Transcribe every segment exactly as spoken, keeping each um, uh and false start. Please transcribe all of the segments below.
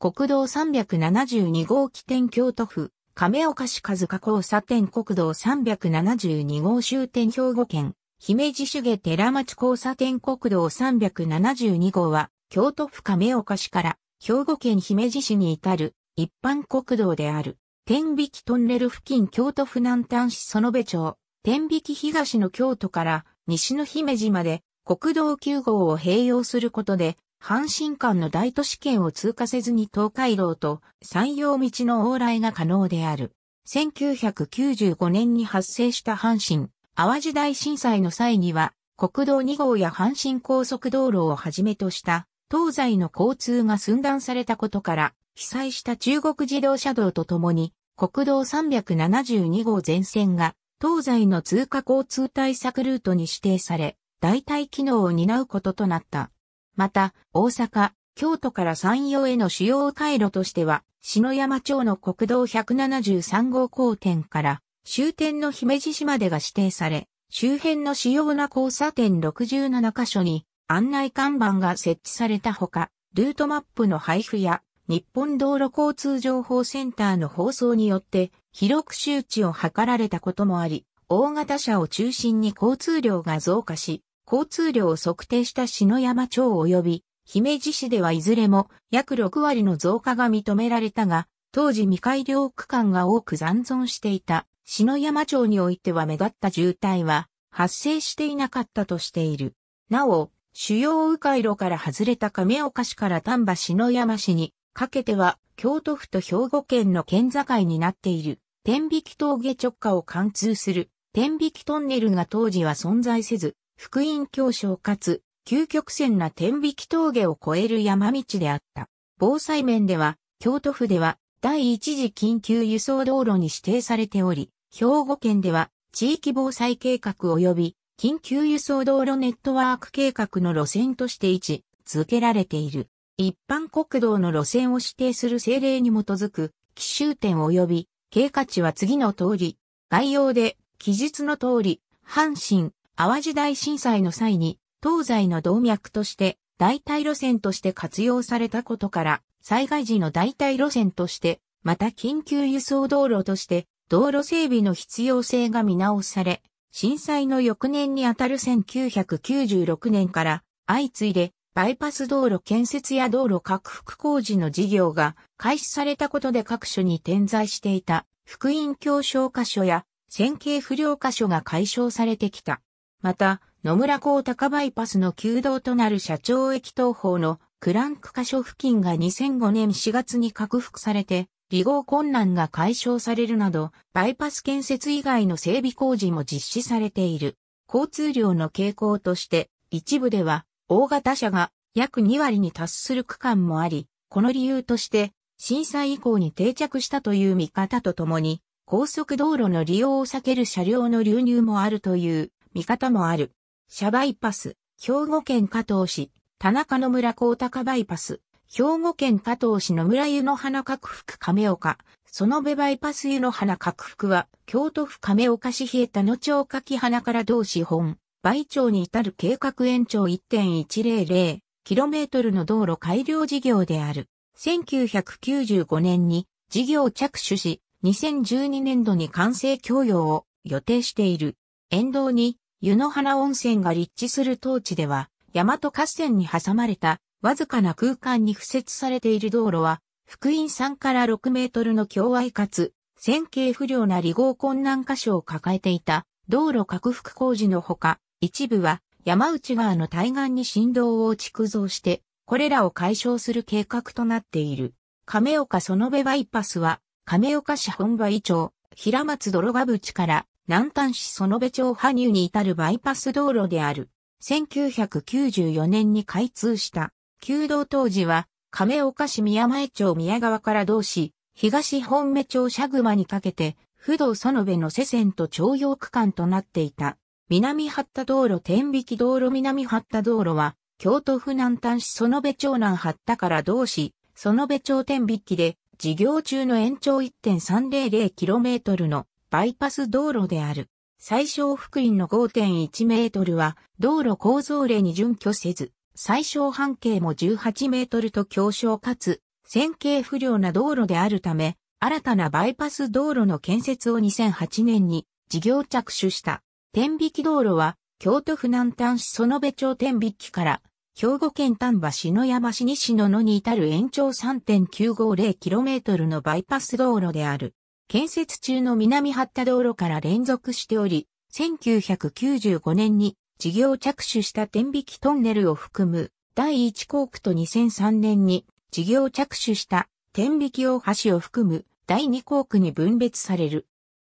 国道さんびゃくななじゅうに号起点京都府、亀岡市和香交差点国道さんびゃくななじゅうに号終点兵庫県、姫路市下寺町交差点国道さんびゃくななじゅうに号は、京都府亀岡市から兵庫県姫路市に至る一般国道である。天引トンネル付近京都府南丹市園部町、天引東の京都から西の姫路まで国道きゅう号を併用することで、阪神間の大都市圏を通過せずに東海道と山陽道の往来が可能である。せんきゅうひゃくきゅうじゅうごねんに発生した阪神・淡路大震災の際には、国道に号や阪神高速道路をはじめとした東西の交通が寸断されたことから、被災した中国自動車道とともに、国道さんびゃくななじゅうに号全線が東西の通過交通対策ルートに指定され、代替機能を担うこととなった。また、大阪、京都から山陽への主要回路としては、篠山町の国道ひゃくななじゅうさん号交点から終点の姫路市までが指定され、周辺の主要な交差点ろくじゅうななカ所に案内看板が設置されたほか、ルートマップの配布や、日本道路交通情報センターの放送によって広く周知を図られたこともあり、大型車を中心に交通量が増加し、交通量を測定した篠山町及び姫路市ではいずれも約ろく割の増加が認められたが、当時未改良区間が多く残存していた篠山町においては目立った渋滞は発生していなかったとしている。なお、主要迂回路から外れた亀岡市から丹波篠山市に、かけては、京都府と兵庫県の県境になっている、天引峠直下を貫通する、天引トンネルが当時は存在せず、福音狭小かつ、急曲線な天引峠を越える山道であった。防災面では、京都府では、第一次緊急輸送道路に指定されており、兵庫県では、地域防災計画及び、緊急輸送道路ネットワーク計画の路線として位置づけられている。一般国道の路線を指定する政令に基づく、起終点及び経過地は次の通り、概要で記述の通り、阪神・淡路大震災の際に、東西の動脈として、代替路線として活用されたことから、災害時の代替路線として、また緊急輸送道路として、道路整備の必要性が見直され、震災の翌年にあたるせんきゅうひゃくきゅうじゅうろくねんから、相次いで、バイパス道路建設や道路拡幅工事の事業が開始されたことで各所に点在していた福音狭小箇所や線形不良箇所が解消されてきた。また、野村港高バイパスの旧道となる社長駅東方のクランク箇所付近がにせんごねんしがつに拡幅されて、離合困難が解消されるなど、バイパス建設以外の整備工事も実施されている。交通量の傾向として、一部では、大型車が約に割に達する区間もあり、この理由として震災以降に定着したという見方とともに、高速道路の利用を避ける車両の流入もあるという見方もある。車バイパス、兵庫県加東市、田中野村高高バイパス、兵庫県加東市野村湯の花拡幅亀岡、園部バイパス湯の花拡幅は、京都府亀岡市日江田野町柿花から同市本。倍町に至る計画延長 いってんいちまるまるキロメートル の道路改良事業である。せんきゅうひゃくきゅうじゅうごねんに事業着手し、にせんじゅうにねんどに完成供与を予定している。沿道に湯の花温泉が立地する当地では、大和合戦に挟まれたわずかな空間に敷設されている道路は、福音さんからろくメートルの狭隘かつ、線形不良な離合困難箇所を抱えていた道路拡幅工事のほか、一部は山内川の対岸に振動を築造して、これらを解消する計画となっている。亀岡園部バイパスは、亀岡市本倍町、平松泥ヶ淵から南丹市園部町羽生に至るバイパス道路である。せんきゅうひゃくきゅうじゅうよねんに開通した。旧道当時は、亀岡市宮前町宮川から同市、東本目町社熊にかけて、不動園部の瀬線と徴用区間となっていた。南八田道路天引道路南八田道路は、京都府南丹市園部町南八田から同市、園部町天引で、事業中の延長 いってんさんまるまるキロメートル のバイパス道路である。最小幅員の ごてんいちメートルは、道路構造例に準拠せず、最小半径もじゅうはちメートルと狭小かつ、線形不良な道路であるため、新たなバイパス道路の建設をにせんはちねんに事業着手した。天引道路は、京都府南丹市園部町天引から、兵庫県丹波篠山市西野野に至る延長 さんてんきゅうごゼロキロメートル のバイパス道路である。建設中の南八田道路から連続しており、せんきゅうひゃくきゅうじゅうごねんに事業着手した天引トンネルを含むだいいち工区とにせんさんねんに事業着手した天引大橋を含むだいに工区に分別される。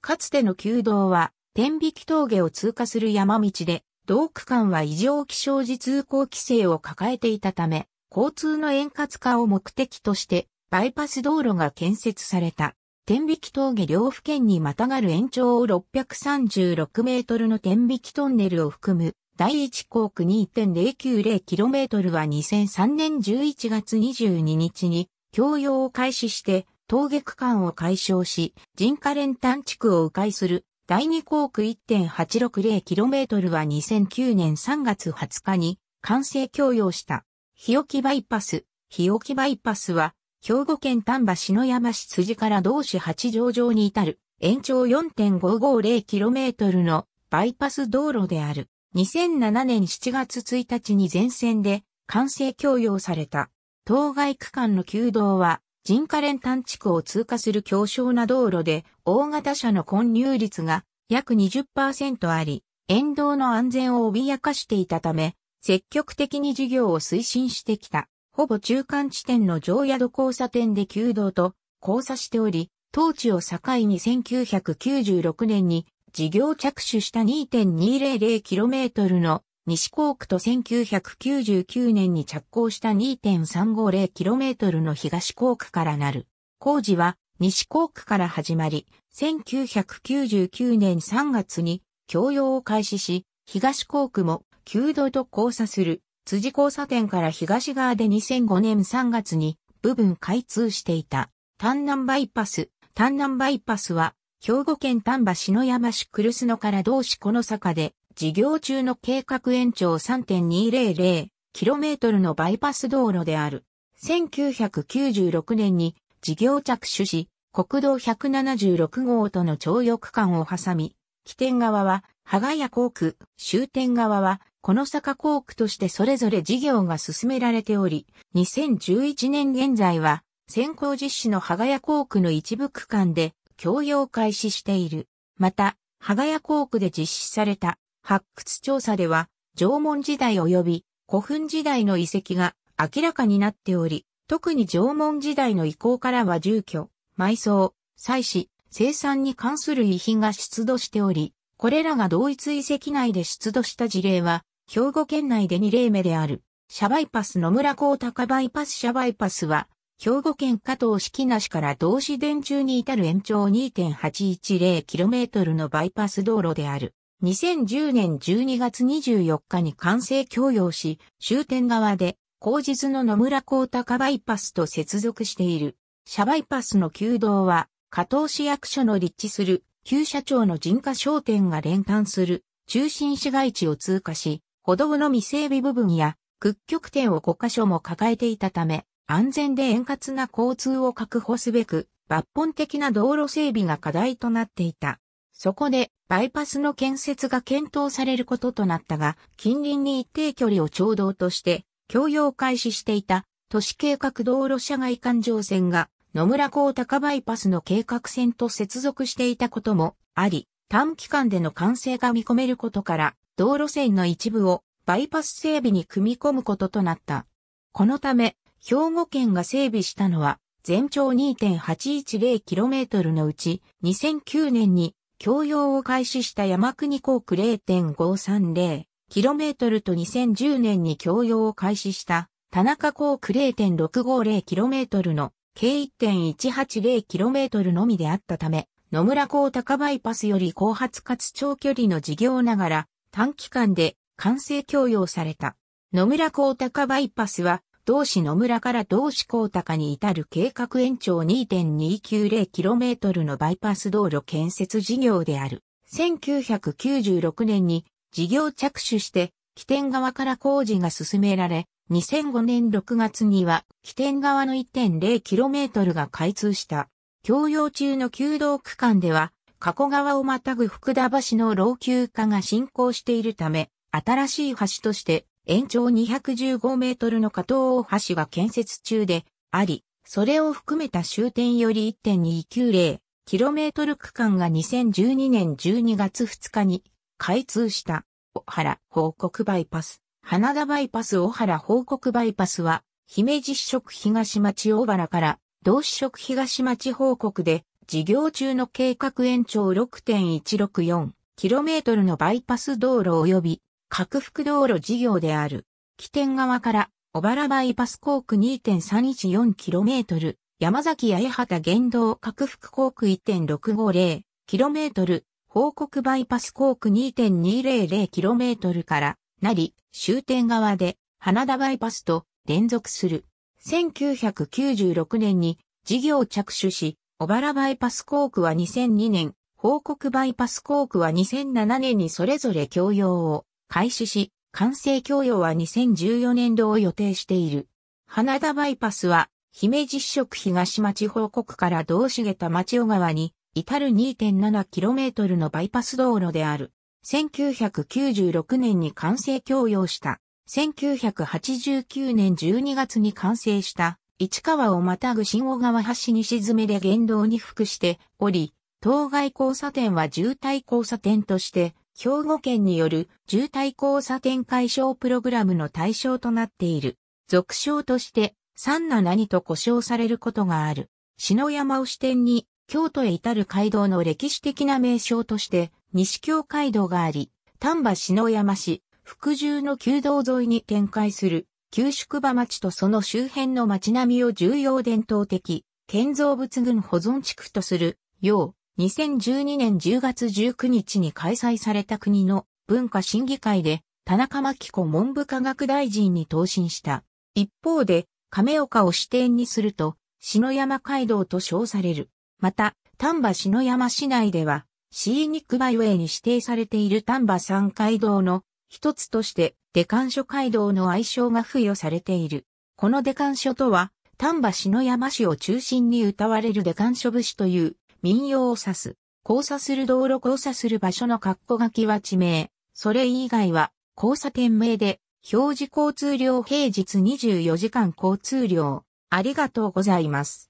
かつての旧道は天引峠を通過する山道で、同区間は異常気象時通行規制を抱えていたため、交通の円滑化を目的としてバイパス道路が建設された。天引峠両府県にまたがる延長ろっぴゃくさんじゅうろくメートルの天引トンネルを含むだいいち工区 にてんゼロきゅうゼロキロメートル はにせんさんねんじゅういちがつにじゅうににちに供用を開始して峠区間を解消し人家連丹地区を迂回するだいに工区 いってんはちろくゼロキロメートル はにせんきゅうねんさんがつはつかに完成供用した。日置バイパス。日置バイパスは兵庫県丹波篠山市辻から同市八丈町に至る延長 よんてんごごゼロキロメートル のバイパス道路である。にせんななねんしちがつついたちに全線で完成供用された。当該区間の旧道は人家連丹地区を通過する狭小な道路で大型車の混入率が約 にじゅっパーセント あり、沿道の安全を脅かしていたため、積極的に事業を推進してきた。ほぼ中間地点の上宿交差点で旧道と交差しており、当地を境にせんきゅうひゃくきゅうじゅうろくねんに事業着手した にてんにゼロゼロキロメートル の西工区とせんきゅうひゃくきゅうじゅうきゅうねんに着工した にてんさんごゼロキロメートル の東工区からなる。工事は西工区から始まり、せんきゅうひゃくきゅうじゅうきゅうねんさんがつに供用を開始し、東工区も旧道と交差する。辻交差点から東側でにせんごねんさんがつに部分開通していた。丹南バイパス。丹南バイパスは兵庫県丹波篠山市来須野から同市この坂で事業中の計画延長 さんてんにゼロゼロキロメートル のバイパス道路である。せんきゅうひゃくきゅうじゅうろくねんに事業着手し、国道ひゃくななじゅうろくごうとの町用区間を挟み、起点側は芳ヶ谷工区、終点側はこの坂工区としてそれぞれ事業が進められており、にせんじゅういちねん現在は先行実施の芳ヶ谷工区の一部区間で供用開始している。また、芳ヶ谷工区で実施された発掘調査では、縄文時代及び古墳時代の遺跡が明らかになっており、特に縄文時代の遺構からは住居、埋葬、祭祀、生産に関する遺品が出土しており、これらが同一遺跡内で出土した事例は、兵庫県内でにれいめである。車バイパス野村高高バイパス車バイパスは、兵庫県加東式名市から同市電柱に至る延長 にてんはちいちゼロキロメートル のバイパス道路である。にせんじゅうねんじゅうにがつにじゅうよっかに完成供用し、終点側で、後日の野村高高バイパスと接続している。車バイパスの旧道は、加東市役所の立地する、旧社町の人家商店が連関する、中心市街地を通過し、歩道の未整備部分や屈曲点をごかしょも抱えていたため、安全で円滑な交通を確保すべく、抜本的な道路整備が課題となっていた。そこで、バイパスの建設が検討されることとなったが、近隣に一定距離を町道として、供用を開始していた、都市計画道路社外環状線が、野村高高バイパスの計画線と接続していたこともあり、短期間での完成が見込めることから、道路線の一部をバイパス整備に組み込むこととなった。このため、兵庫県が整備したのは、全長 にてんはちいちゼロキロメートル のうち、にせんきゅうねんに供用を開始した山国工区 れいてんごさんゼロキロメートル とにせんじゅうねんに供用を開始した田中工区 れいてんろくごゼロキロメートル の計 いってんいちはちゼロキロメートル のみであったため、野村高高バイパスより後発かつ長距離の事業ながら、短期間で完成供用された。野村高高バイパスは、同市野村から同市高高に至る計画延長 にてんにきゅうゼロキロメートル のバイパス道路建設事業である。せんきゅうひゃくきゅうじゅうろくねんに事業着手して、起点側から工事が進められ、にせんごねんろくがつには起点側の いってんゼロキロメートル が開通した。供用中の旧道区間では、加古川をまたぐ福田橋の老朽化が進行しているため、新しい橋として延長にひゃくじゅうごメートルの加東大橋が建設中であり、それを含めた終点より いってんにひゃくきゅうじゅうキロメートル 区間がにせんじゅうにねんじゅうにがつふつかに開通した。小原報告バイパス、花田バイパス小原報告バイパスは、姫路市食東町小原から同市食東町報告で、事業中の計画延長 ろくてんいちろくよんキロメートル のバイパス道路及び拡幅道路事業である。起点側から小原バイパス工区 にてんさんいちよんキロメートル、山崎八重畑言動拡幅工区 いってんろくごゼロキロメートル、報告バイパス工区 にてんにひゃくキロメートル からなり、終点側で花田バイパスと連続する。せんきゅうひゃくきゅうじゅうろくねんに事業着手し、小原バイパス工区はにせんにねん、報告バイパス工区はにせんななねんにそれぞれ供用を開始し、完成供用はにせんじゅうよねん度を予定している。花田バイパスは、姫路市食東町報告から道重田町小川に至る にてんななキロメートル のバイパス道路である。せんきゅうひゃくきゅうじゅうろくねんに完成供用した。せんきゅうひゃくはちじゅうきゅうねんじゅうにがつに完成した。市川をまたぐ新小川橋西詰で言動に服しており、当該交差点は渋滞交差点として、兵庫県による渋滞交差点解消プログラムの対象となっている。俗称として、さんななにと呼称されることがある。篠山を支点に、京都へ至る街道の歴史的な名称として、西京街道があり、丹波篠山市、福住の旧道沿いに展開する。旧宿場町とその周辺の町並みを重要伝統的建造物群保存地区とするようにせんじゅうにねんじゅうがつじゅうくにちに開催された国の文化審議会で田中真紀子文部科学大臣に答申した。一方で亀岡を支点にすると篠山街道と称される。また丹波篠山市内ではシーニックバイウェイに指定されている丹波山街道の一つとして出願所街道の愛称が付与されている。この出願所とは、丹波篠山市を中心に歌われる出願所節という民謡を指す。交差する道路交差する場所の括弧書きは地名。それ以外は交差点名で、表示交通量平日にじゅうよじかん交通量。ありがとうございます。